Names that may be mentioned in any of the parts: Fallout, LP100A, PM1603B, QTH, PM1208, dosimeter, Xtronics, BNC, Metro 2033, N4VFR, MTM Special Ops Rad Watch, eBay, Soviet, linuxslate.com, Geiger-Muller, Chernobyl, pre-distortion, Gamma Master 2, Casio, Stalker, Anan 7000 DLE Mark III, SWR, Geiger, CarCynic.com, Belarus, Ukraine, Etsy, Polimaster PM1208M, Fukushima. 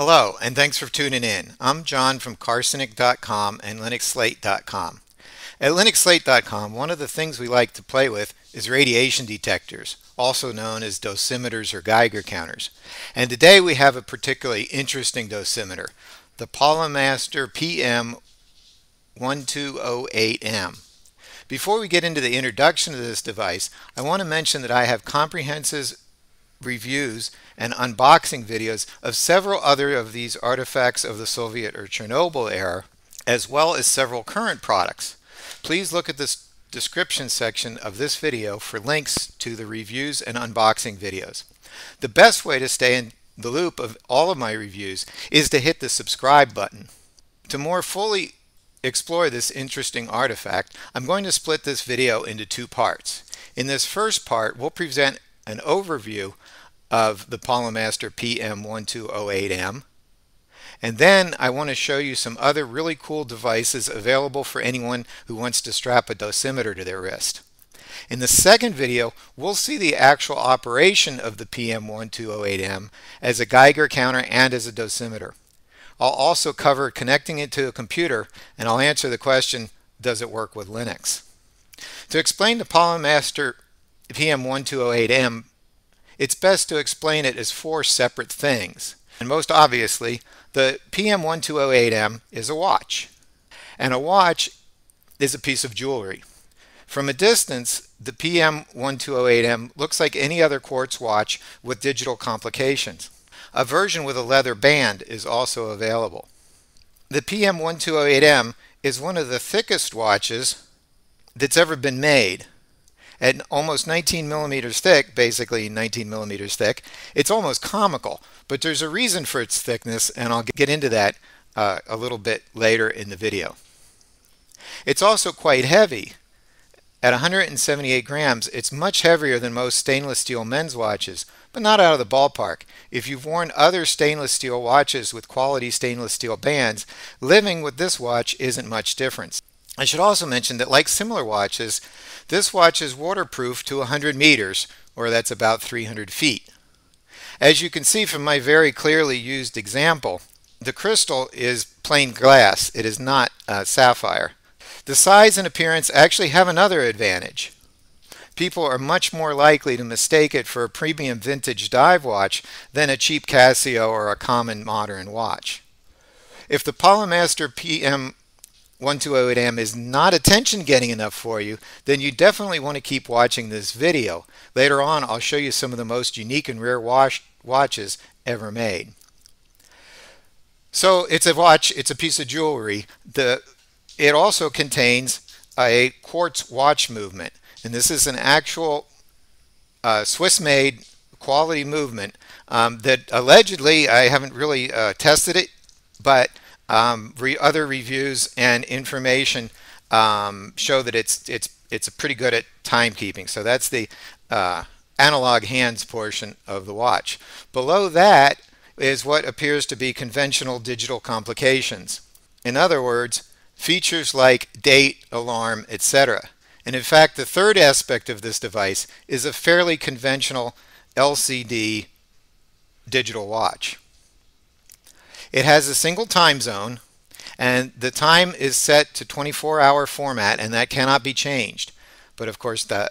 Hello, and thanks for tuning in. I'm John from CarCynic.com and linuxslate.com. At linuxslate.com, one of the things we like to play with is radiation detectors, also known as dosimeters or Geiger counters. And today we have a particularly interesting dosimeter, the Polimaster PM1208M. Before we get into the introduction to this device, I want to mention that I have comprehensive reviews and unboxing videos of several other of these artifacts of the Soviet or Chernobyl era, as well as several current products. Please look at the description section of this video for links to the reviews and unboxing videos. The best way to stay in the loop of all of my reviews is to hit the subscribe button. To more fully explore this interesting artifact, I'm going to split this video into two parts. In this first part, we'll present an overview of the Polimaster PM1208M, and then I want to show you some other really cool devices available for anyone who wants to strap a dosimeter to their wrist. In the second video, we'll see the actual operation of the PM1208M as a Geiger counter and as a dosimeter. I'll also cover connecting it to a computer, and I'll answer the question, does it work with Linux? To explain the Polimaster PM1208M, it's best to explain it as four separate things. And most obviously, the PM1208M is a watch. And a watch is a piece of jewelry. From a distance, the PM1208M looks like any other quartz watch with digital complications. A version with a leather band is also available. The PM1208M is one of the thickest watches that's ever been made. At almost 19 millimeters thick, basically 19 millimeters thick, it's almost comical. But there's a reason for its thickness, and I'll get into that a little bit later in the video. It's also quite heavy. At 178 grams, it's much heavier than most stainless steel men's watches, but not out of the ballpark. If you've worn other stainless steel watches with quality stainless steel bands, living with this watch isn't much difference. I should also mention that, like similar watches, this watch is waterproof to 100 meters, or that's about 300 feet. As you can see from my very clearly used example, the crystal is plain glass. It is not sapphire. The size and appearance actually have another advantage. People are much more likely to mistake it for a premium vintage dive watch than a cheap Casio or a common modern watch. If the Polimaster PM1208M is not attention getting enough for you, then you definitely want to keep watching this video. Later on, I'll show you some of the most unique and rare watches ever made. So it's a watch, it's a piece of jewelry. It also contains a quartz watch movement, and this is an actual Swiss-made quality movement that allegedly, I haven't really tested it, but other reviews and information show that it's pretty good at timekeeping. So that's the analog hands portion of the watch. Below that is what appears to be conventional digital complications. In other words, features like date, alarm, etc. And in fact, the third aspect of this device is a fairly conventional LCD digital watch. It has a single time zone, and the time is set to 24-hour format, and that cannot be changed. But of course, the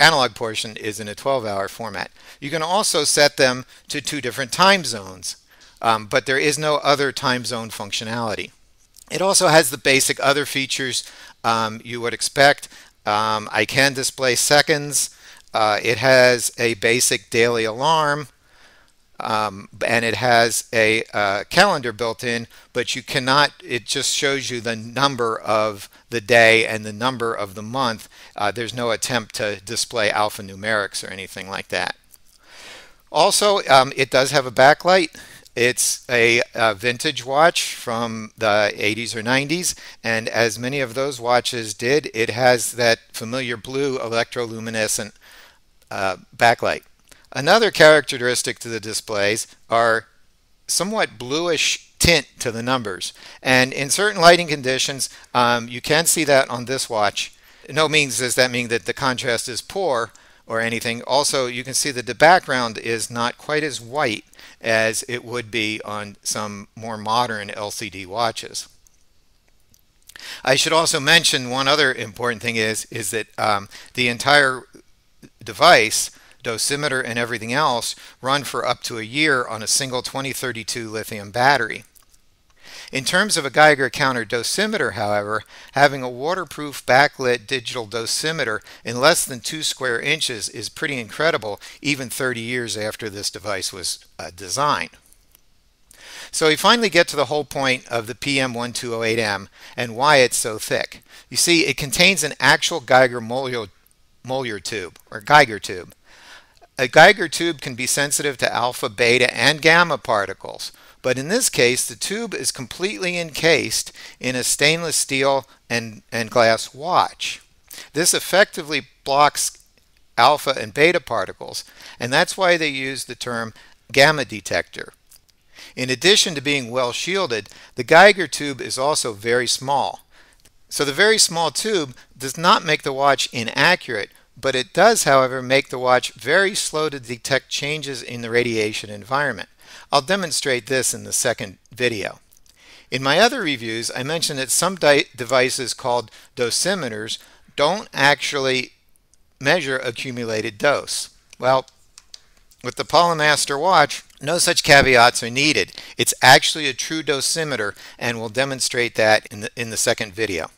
analog portion is in a 12-hour format. You can also set them to two different time zones, but there is no other time zone functionality. It also has the basic other features you would expect. I can display seconds. It has a basic daily alarm. And it has a calendar built in, but you cannot, it just shows you the number of the day and the number of the month. There's no attempt to display alphanumerics or anything like that. Also, it does have a backlight. It's a vintage watch from the 80s or 90s, and as many of those watches did, it has that familiar blue electroluminescent backlight. Another characteristic to the displays are somewhat bluish tint to the numbers, and in certain lighting conditions you can see that on this watch. No means does that mean that the contrast is poor or anything. Also, you can see that the background is not quite as white as it would be on some more modern LCD watches. I should also mention one other important thing is that the entire device, dosimeter and everything else, run for up to a year on a single 2032 lithium battery. In terms of a Geiger counter dosimeter, however, having a waterproof backlit digital dosimeter in less than 2 square inches is pretty incredible, even 30 years after this device was designed. So we finally get to the whole point of the PM1208M and why it's so thick. You see, it contains an actual Geiger-Muller tube, or Geiger tube. A Geiger tube can be sensitive to alpha, beta, and gamma particles. But in this case, the tube is completely encased in a stainless steel and glass watch. This effectively blocks alpha and beta particles, and that's why they use the term gamma detector. In addition to being well shielded, the Geiger tube is also very small. So the very small tube does not make the watch inaccurate, but it does, however, make the watch very slow to detect changes in the radiation environment. I'll demonstrate this in the second video. In my other reviews, I mentioned that some devices called dosimeters don't actually measure accumulated dose. Well, with the Polimaster watch, no such caveats are needed. It's actually a true dosimeter, and we'll demonstrate that in the second video.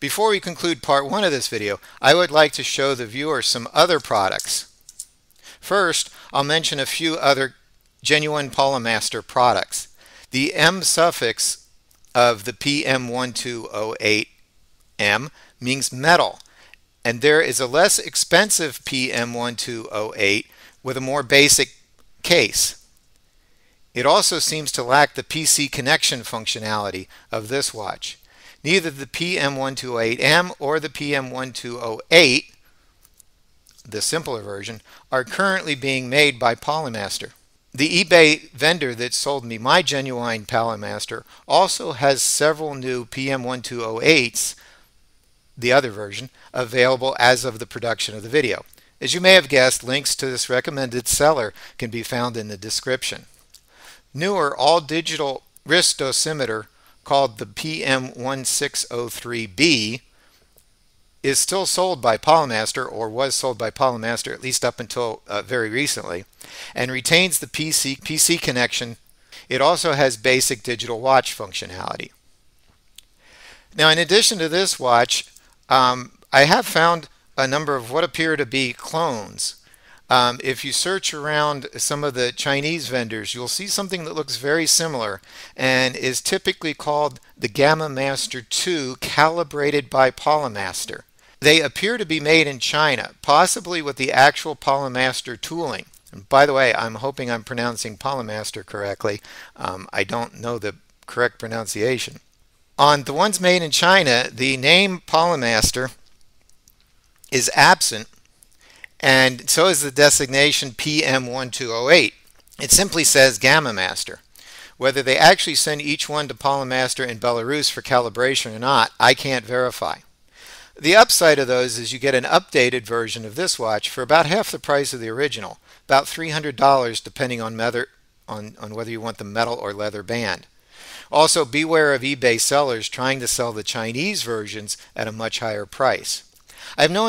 Before we conclude part one of this video, I would like to show the viewer some other products. First, I'll mention a few other genuine Polimaster products. The M suffix of the PM1208M means metal, and there is a less expensive PM1208 with a more basic case. It also seems to lack the PC connection functionality of this watch. Neither the PM1208M or the PM1208, the simpler version, are currently being made by Polimaster. The eBay vendor that sold me my genuine Polimaster also has several new PM1208s, the other version, available as of the production of the video. As you may have guessed, links to this recommended seller can be found in the description. Newer all-digital wrist dosimeter called the PM1603B is still sold by Polimaster, or was sold by Polimaster, at least up until very recently, and retains the PC connection. It also has basic digital watch functionality. Now, in addition to this watch, I have found a number of what appear to be clones. If you search around some of the Chinese vendors, you'll see something that looks very similar and is typically called the Gamma Master 2, calibrated by Polimaster. They appear to be made in China, possibly with the actual Polimaster tooling. And by the way, I'm hoping I'm pronouncing Polimaster correctly. I don't know the correct pronunciation. On the ones made in China, the name Polimaster is absent, and so is the designation PM1208. It simply says Gamma Master. Whether they actually send each one to Polimaster in Belarus for calibration or not, I can't verify. The upside of those is you get an updated version of this watch for about half the price of the original, about $300 depending on whether you want the metal or leather band. Also, beware of eBay sellers trying to sell the Chinese versions at a much higher price. I have no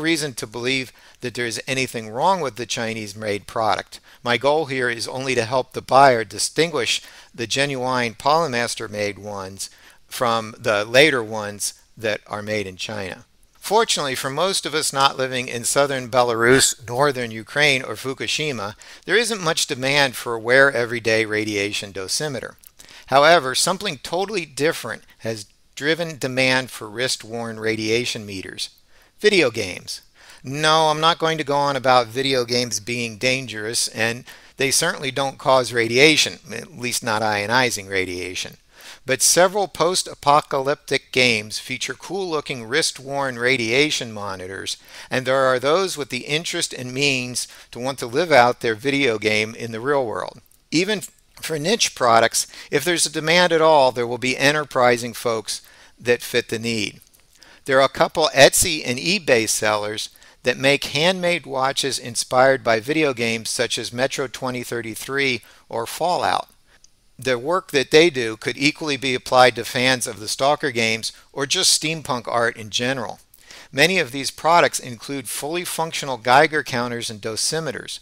reason to believe that there is anything wrong with the Chinese-made product. My goal here is only to help the buyer distinguish the genuine Polimaster-made ones from the later ones that are made in China. Fortunately, for most of us not living in southern Belarus, northern Ukraine, or Fukushima, there isn't much demand for a wear everyday radiation dosimeter. However, something totally different has driven demand for wrist-worn radiation meters. Video games. No, I'm not going to go on about video games being dangerous, and they certainly don't cause radiation, at least not ionizing radiation. But several post-apocalyptic games feature cool-looking wrist-worn radiation monitors, and there are those with the interest and means to want to live out their video game in the real world. Even for niche products, if there's a demand at all, there will be enterprising folks that fit the need. There are a couple Etsy and eBay sellers that make handmade watches inspired by video games such as Metro 2033 or Fallout. The work that they do could equally be applied to fans of the Stalker games or just steampunk art in general. Many of these products include fully functional Geiger counters and dosimeters.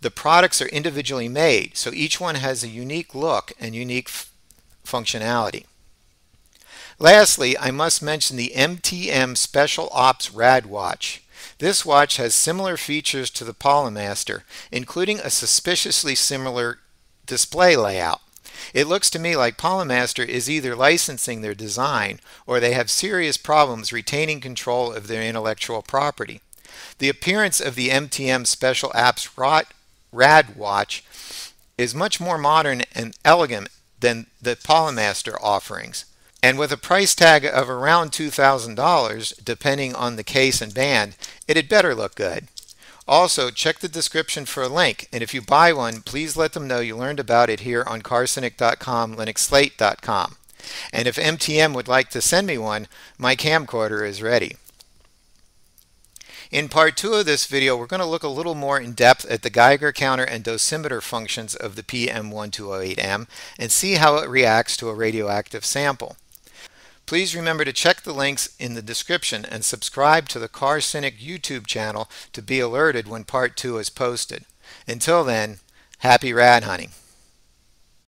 The products are individually made, so each one has a unique look and unique functionality. Lastly, I must mention the MTM Special Ops Rad Watch. This watch has similar features to the Polimaster, including a suspiciously similar display layout. It looks to me like Polimaster is either licensing their design or they have serious problems retaining control of their intellectual property. The appearance of the MTM Special Ops Rad Watch is much more modern and elegant than the Polimaster offerings. And with a price tag of around $2,000, depending on the case and band, it had better look good. Also, check the description for a link, and if you buy one, please let them know you learned about it here on CarCynic.com, linuxslate.com. And if MTM would like to send me one, my camcorder is ready. In part 2 of this video, we're going to look a little more in depth at the Geiger counter and dosimeter functions of the PM1208M and see how it reacts to a radioactive sample. Please remember to check the links in the description and subscribe to the Car Cynic YouTube channel to be alerted when Part 2 is posted. Until then, happy rad hunting.